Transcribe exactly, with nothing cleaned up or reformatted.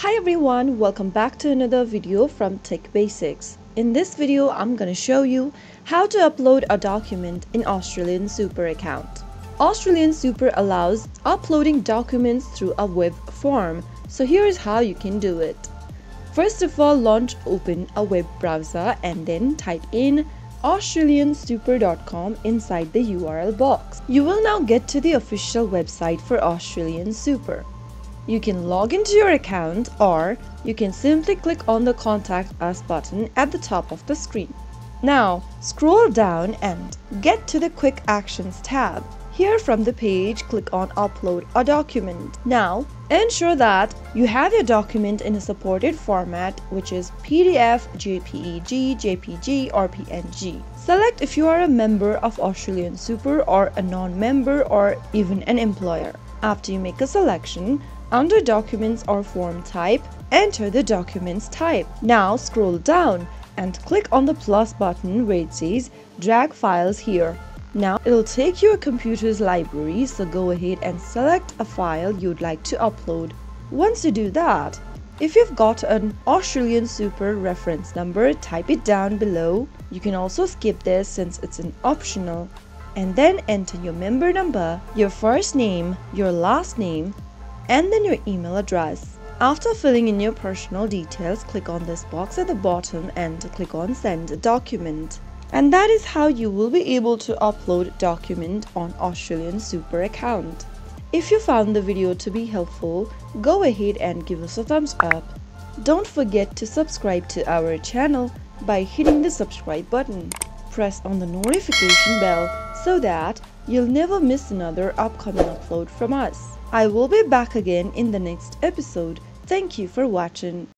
Hi everyone, welcome back to another video from TechBasics. In this video, I'm going to show you how to upload a document in AustralianSuper account. AustralianSuper allows uploading documents through a web form, so here is how you can do it. First of all, launch open a web browser and then type in australian super dot com inside the U R L box. You will now get to the official website for AustralianSuper. You can log into your account or you can simply click on the Contact Us button at the top of the screen. Now scroll down and get to the Quick Actions tab. Here from the page, click on Upload a Document. Now ensure that you have your document in a supported format, which is P D F, J P E G, J P G or P N G. Select if you are a member of AustralianSuper or a non-member or even an employer. After you make a selection, under Documents or Form Type, enter the documents type. Now scroll down and click on the plus button where it says Drag Files here. Now it'll take you a computer's library, so go ahead and select a file you'd like to upload. Once you do that, if you've got an AustralianSuper reference number, type it down below. You can also skip this since it's an optional. And then enter your member number, your first name, your last name, and then your email address. After filling in your personal details, click on this box at the bottom and click on Send a Document. And that is how you will be able to upload a document on AustralianSuper account. If you found the video to be helpful, go ahead and give us a thumbs up. Don't forget to subscribe to our channel by hitting the subscribe button. Press on the notification bell so that you'll never miss another upcoming upload from us. I will be back again in the next episode. Thank you for watching.